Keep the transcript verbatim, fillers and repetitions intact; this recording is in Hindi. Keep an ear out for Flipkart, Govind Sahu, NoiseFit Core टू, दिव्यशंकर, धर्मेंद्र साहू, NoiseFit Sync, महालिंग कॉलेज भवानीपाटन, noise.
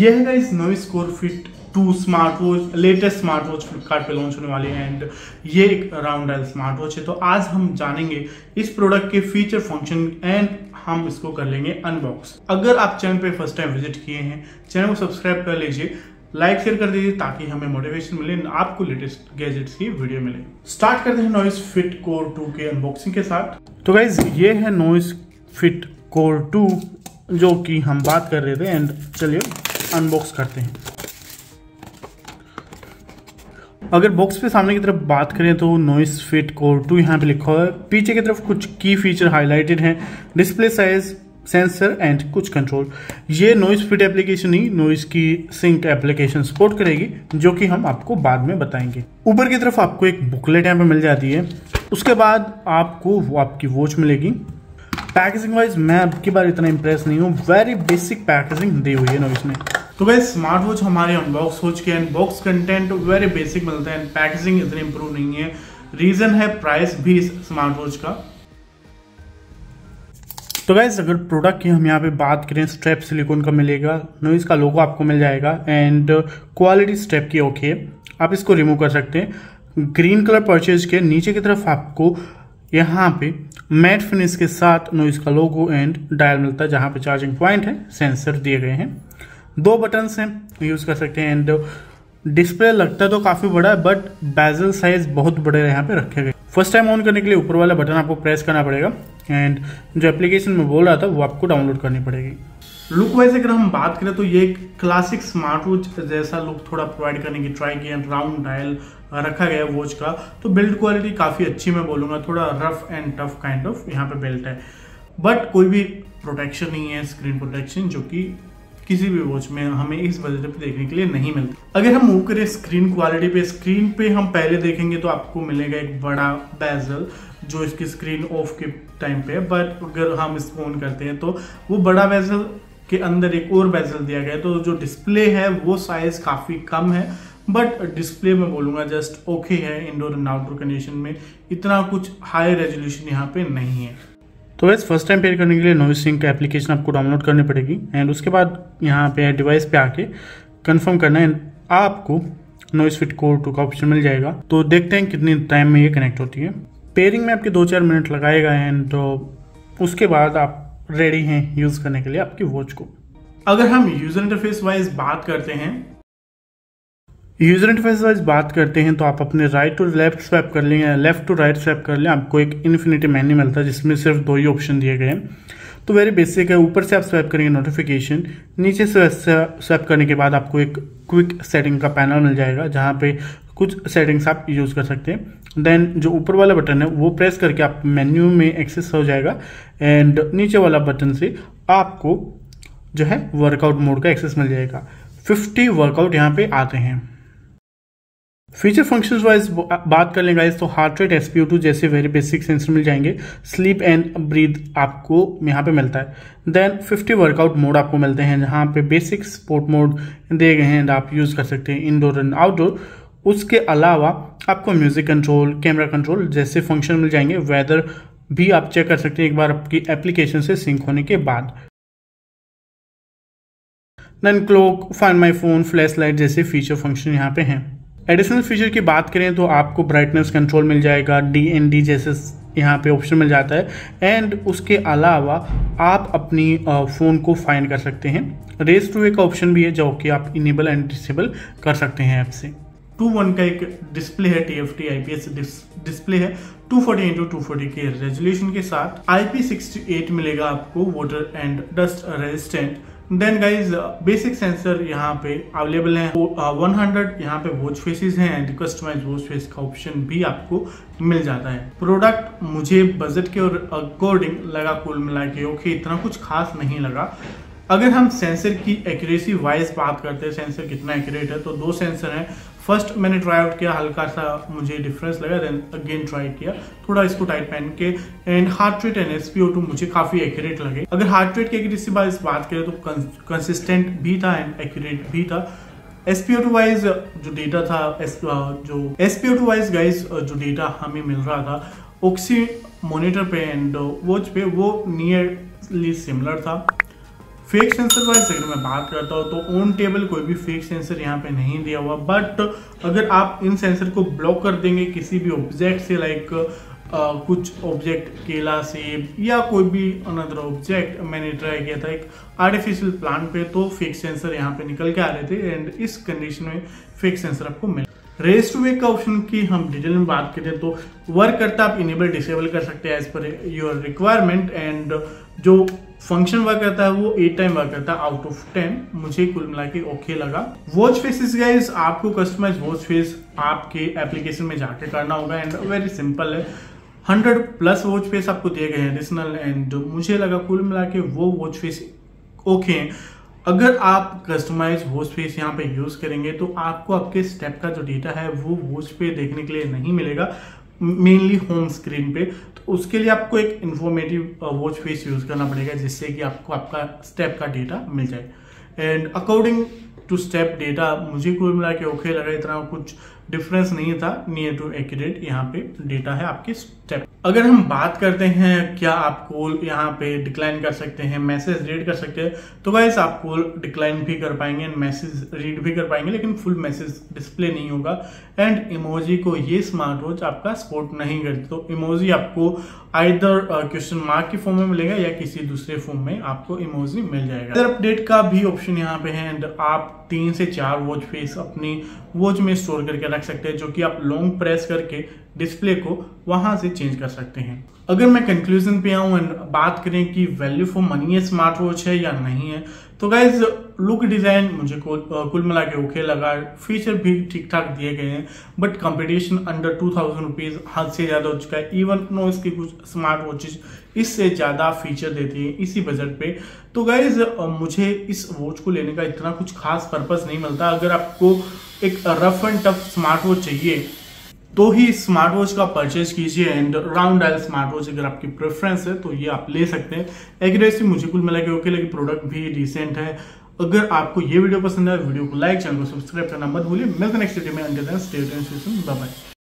ये है guys NoiseFit fit टू smart watch, latest smart watch Flipkart पे लॉन्च होने वाली है एंड ये एक राउंड डायल स्मार्ट वॉच है। तो आज हम जानेंगे इस प्रोडक्ट के फीचर, फंक्शन एंड हम इसको कर लेंगे अनबॉक्स। अगर आप चैनल पे फर्स्ट टाइम विजिट किए हैं, चैनल को सब्सक्राइब कर लीजिए, लाइक शेयर कर दीजिए ताकि हमें मोटिवेशन मिले, आपको लेटेस्ट गैजेट्स की वीडियो मिले। स्टार्ट करते हैं NoiseFit Core टू के अनबॉक्सिंग के साथ। तो गाइज ये है NoiseFit Core टू जो कि हम बात कर रहे थे एंड चलिए अनबॉक्स करते हैं। अगर बॉक्स पे सामने की तरफ बात करें तो NoiseFit Core टू यहाँ पे लिखा हुआ है। पीछे की तरफ कुछ की फीचर हाईलाइटेड हैं, डिस्प्ले साइज, सेंसर एंड कुछ कंट्रोल। ये NoiseFit एप्लीकेशन ही नॉइस की सिंक एप्लीकेशन सपोर्ट करेगी जो कि हम आपको बाद में बताएंगे। ऊपर की तरफ आपको एक बुकलेट यहाँ पे मिल जाती है, उसके बाद आपको वो आपकी वॉच मिलेगी। पैकेजिंग वाइज मैं आपकी बार इतना इंप्रेस नहीं हूँ, वेरी बेसिक पैकेजिंग दी हुई है नॉइस में। तो भाई स्मार्ट वॉच हमारे अनबॉक्स हो चुके हैं, अनबॉक्स कंटेंट वेरी बेसिक मिलता है, पैकेजिंग इतनी इंप्रूव नहीं है। रीजन है प्राइस भी इस स्मार्ट वॉच का। तो गाइज अगर प्रोडक्ट की हम यहाँ पे बात करें, स्ट्रैप सिलिकॉन का मिलेगा, नॉइस का लोगो आपको मिल जाएगा एंड क्वालिटी स्ट्रैप की ओके है, आप इसको रिमूव कर सकते हैं। ग्रीन कलर परचेज के नीचे की तरफ आपको यहाँ पे मैट फिनिश के साथ नॉइस का लोगो एंड डायल मिलता है, जहाँ पे चार्जिंग पॉइंट है, सेंसर दिए गए हैं, दो बटन्स हैं यूज़ कर सकते हैं एंड डिस्प्ले लगता तो काफ़ी बड़ा है बट बेजल साइज बहुत बड़े यहाँ पे रखे गए। फर्स्ट टाइम ऑन करने के लिए ऊपर वाला बटन आपको प्रेस करना पड़ेगा एंड जो एप्लीकेशन में बोल रहा था वो आपको डाउनलोड करनी पड़ेगी। लुक वाइज अगर हम बात करें तो ये एक क्लासिक स्मार्ट वॉच जैसा लुक थोड़ा प्रोवाइड करने की ट्राई की, राउंड डायल रखा गया है वॉच का। तो बिल्ड क्वालिटी काफ़ी अच्छी मैं बोलूँगा, थोड़ा rough and tough kind of यहाँ पे बेल्ट है बट कोई भी प्रोटेक्शन नहीं है, स्क्रीन प्रोटेक्शन जो कि किसी भी वॉच में हमें इस बजट पे देखने के लिए नहीं मिलता। अगर हम मूव करें स्क्रीन क्वालिटी पे, स्क्रीन पे हम पहले देखेंगे तो आपको मिलेगा एक बड़ा बेजल जो इसकी स्क्रीन ऑफ के टाइम पे है, बट अगर हम इसको ऑन करते हैं तो वो बड़ा बेजल के अंदर एक और बेजल दिया गया है। तो जो डिस्प्ले है वो साइज काफ़ी कम है बट डिस्प्ले में बोलूँगा जस्ट ओके है, इंडोर एंड आउटडोर कंडीशन में इतना कुछ हाई रेजोल्यूशन यहाँ पे नहीं है। तो वैसे फर्स्ट टाइम पेयर करने के लिए नॉइस सिंक एप्लीकेशन आपको डाउनलोड करनी पड़ेगी एंड उसके बाद यहाँ पे डिवाइस पे आके कंफर्म करना है, आपको NoiseFit Core टू का ऑप्शन मिल जाएगा। तो देखते हैं कितने टाइम में ये कनेक्ट होती है। पेयरिंग में आपके दो चार मिनट लगाएगा एंड तो उसके बाद आप रेडी हैं यूज़ करने के लिए आपकी वॉच को। अगर हम यूज़र इंटरफेस वाइज बात करते हैं यूजर इंटरफेस वाइज बात करते हैं तो आप अपने राइट टू लेफ्ट स्वैप कर लें, लेफ्ट टू राइट स्वैप कर लें, आपको एक इन्फिनिटी मेन्यू मिलता है जिसमें सिर्फ दो ही ऑप्शन दिए गए हैं। तो वेरी बेसिक है, ऊपर से आप स्वैप करेंगे नोटिफिकेशन, नीचे से स्वैप करने के बाद आपको एक क्विक सेटिंग का पैनल मिल जाएगा जहाँ पे कुछ सेटिंग्स आप यूज़ कर सकते हैं। देन जो ऊपर वाला बटन है वो प्रेस करके आप मेन्यू में एक्सेस हो जाएगा एंड नीचे वाला बटन से आपको जो है वर्कआउट मोड का एक्सेस मिल जाएगा। फिफ्टी वर्कआउट यहाँ पे आते हैं। फीचर फंक्शंस वाइज बात कर लें गाइस तो heart rate, S P O टू जैसे वेरी बेसिक सेंसर मिल जाएंगे, स्लीप एंड ब्रीथ आपको यहाँ पे मिलता है। देन फिफ्टी वर्कआउट मोड आपको मिलते हैं जहाँ पे बेसिक स्पोर्ट मोड दिए गए हैं एंड आप यूज़ कर सकते हैं इंडोर एंड आउटडोर। उसके अलावा आपको म्यूजिक कंट्रोल, कैमरा कंट्रोल जैसे फंक्शन मिल जाएंगे। वेदर भी आप चेक कर सकते हैं एक बार आपकी एप्लीकेशन से सिंक होने के बाद। Then clock, find my phone, flash light जैसे फीचर फंक्शन यहाँ पे हैं। एडिशनल फीचर की बात करें तो आपको ब्राइटनेस कंट्रोल मिल जाएगा, डी एन डी जैसे यहाँ पे ऑप्शन मिल जाता है एंड उसके अलावा आप अपनी फ़ोन को फाइंड कर सकते हैं। रेस टू वे का ऑप्शन भी है जो कि आप इनेबल एंड डिसेबल कर सकते हैं ऐप से। टू वन का एक डिस्प्ले है, T F T I P S display है, टू forty into टू forty के रेजोल्यूशन के साथ। आई पी सिक्सटी एट मिलेगा आपको, water and dust resistant. Then guys basic sensor यहाँ पे अवेलेबल हैं, हंड्रेड यहाँ पे वॉच फेसेस हैं एंड कस्टमाइज वॉच फेस का ऑप्शन भी आपको मिल जाता है। प्रोडक्ट मुझे बजट के और अकॉर्डिंग लगा कुल मिला के ओके, इतना कुछ खास नहीं लगा। अगर हम सेंसर की एक्यूरेसी वाइज बात करते हैं, सेंसर कितना एक्यूरेट है, तो दो सेंसर हैं। फर्स्ट मैंने ट्राई आउट किया, हल्का सा मुझे डिफरेंस लगा, देन अगेन ट्राई किया थोड़ा इसको टाइट पहन के and heart rate and S P O टू मुझे काफ़ी एक्यूरेट लगे। अगर हार्ट रेट की एक्यूरेसी वाइज बात करें तो कंसिस्टेंट भी था एंड एक्यूरेट भी था। S P O टू wise जो डेटा था जो S P O टू wise guys जो डेटा हमें मिल रहा था ऑक्सी मोनीटर पे एंड वॉच पे वो नियरली सिमिलर था। फेक सेंसर वाइज अगर मैं बात करता हूँ तो ऑन टेबल कोई भी फेक सेंसर यहाँ पे नहीं दिया हुआ, बट अगर आप इन सेंसर को ब्लॉक कर देंगे किसी भी ऑब्जेक्ट से, लाइक Uh, कुछ ऑब्जेक्ट केला सेब या कोई भी अनदर ऑब्जेक्ट, मैंने ट्राई किया था एक आर्टिफिशियल प्लांट पे, तो फेक सेंसर यहाँ पे निकल के आ रहे थे एंड इस कंडीशन में फेक सेंसर आपको मिल। रेस्ट टू वेक का ऑप्शन की हम डिटेल में बात करें तो वर्क करता आप इनेबल डिसेबल कर सकते हैं as per your requirement, and जो फंक्शन वर्क करता है वो एट टाइम वर्क करता है आउट ऑफ टेन। मुझे कुल मिला के ओके लगा। वॉच फेसेस गाइस, आपको कस्टमाइज वॉच फेस आपके एप्लीकेशन में जाके करना होगा एंड वेरी सिंपल है। हंड्रेड प्लस वॉच फेस आपको दिए गए हैं एडिशनल, एंड मुझे लगा कुल मिला के वो वॉच फेस ओके हैं। अगर आप कस्टमाइज वॉच फेस यहाँ पे यूज करेंगे तो आपको आपके स्टेप का जो डेटा है वो वॉच पे देखने के लिए नहीं मिलेगा, मेनली होम स्क्रीन पे। तो उसके लिए आपको एक इन्फॉर्मेटिव वॉच फेस यूज करना पड़ेगा जिससे कि आपको आपका स्टेप का डेटा मिल जाए। And according टू step data मुझे कुल मिला के ओके लगा, इतना कुछ डिफरेंस नहीं था। नियर टू एक्यूरेट यहाँ पे डेटा है आपके स्टेप। अगर हम बात करते हैं क्या आप कॉल यहाँ पे डिक्लाइन कर सकते हैं, मैसेज रीड कर सकते हैं, तो गाइस आप कॉल डिक्लाइन भी कर पाएंगे एंड मैसेज रीड भी कर पाएंगे, लेकिन फुल मैसेज डिस्प्ले नहीं होगा। एंड इमोजी को ये स्मार्ट वॉच आपका सपोर्ट नहीं करती, तो इमोजी आपको आइदर क्वेश्चन मार्क के फॉर्म में मिलेगा या किसी दूसरे फॉर्म में आपको इमोजी मिल जाएगा। अदर अपडेट का भी ऑप्शन यहाँ पे है एंड आप तीन से चार वॉच फेस अपनी वॉच में स्टोर करके रख सकते हैं, जो कि आप लॉन्ग प्रेस करके डिस्प्ले को वहां से चेंज कर सकते हैं। अगर मैं कंक्लूजन पे आऊं एंड बात करें कि वैल्यू फॉर मनी है स्मार्ट वॉच है या नहीं है, तो गाइज लुक डिजाइन मुझे कुल मिला के ओके लगा, फीचर भी ठीक ठाक दिए गए हैं, but competition under टू thousand rupees हद से ज्यादा हो चुका है। इवन नॉइस की कुछ स्मार्ट वॉचेज इससे ज्यादा फीचर देती है इसी बजट पे। तो गाइज मुझे इस वॉच को लेने का इतना कुछ खास पर्पस नहीं मिलता। अगर आपको एक rough and tough smart watch चाहिए तो ही स्मार्ट वॉच का परचेज कीजिए, and round dial smart watch अगर आपकी प्रेफरेंस है तो ये आप ले सकते हैं। एक्यूरेसी मुझे कुल मिला के ओके, लेकिन प्रोडक्ट भी डिसेंट है। अगर आपको ये वीडियो पसंद है, वीडियो को लाइक, चैनल को सब्सक्राइब करना मत भूलिए। मिलते हैं नेक्स्ट वीडियो में, अंडर स्टेट बाय।